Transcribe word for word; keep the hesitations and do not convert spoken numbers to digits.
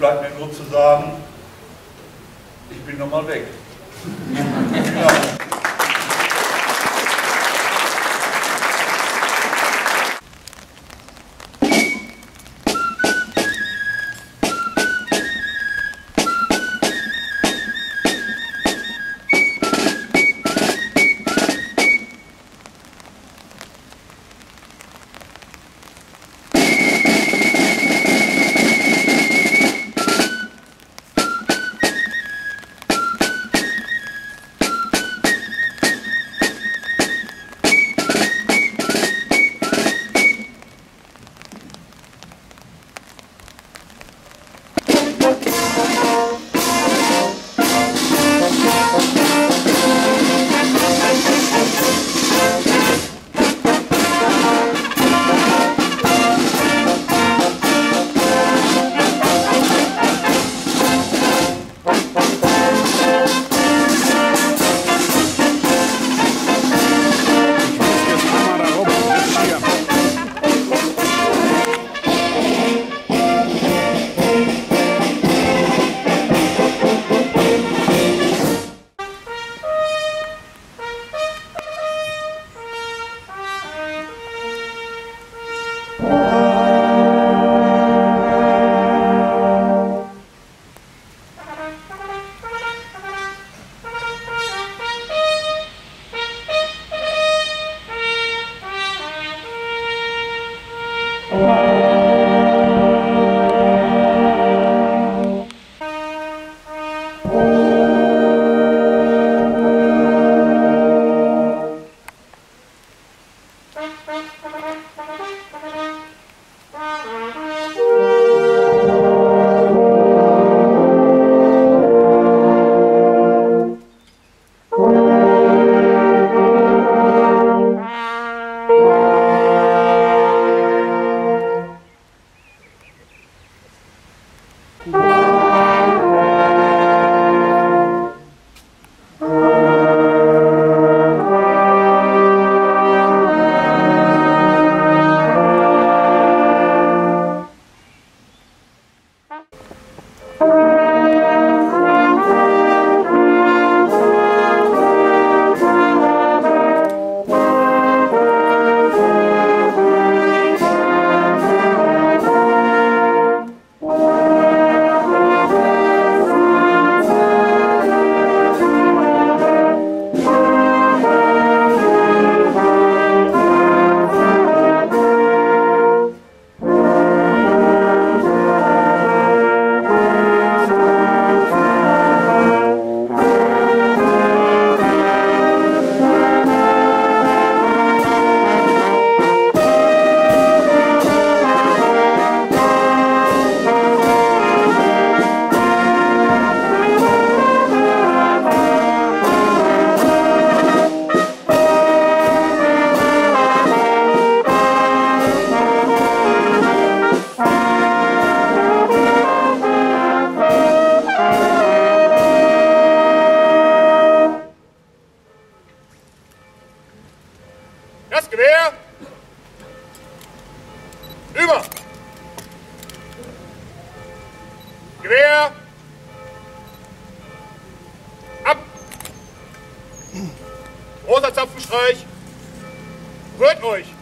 bleibt mir nur zu sagen, ich bin nochmal weg. Ja. Roter Zapfenstreich, rührt euch!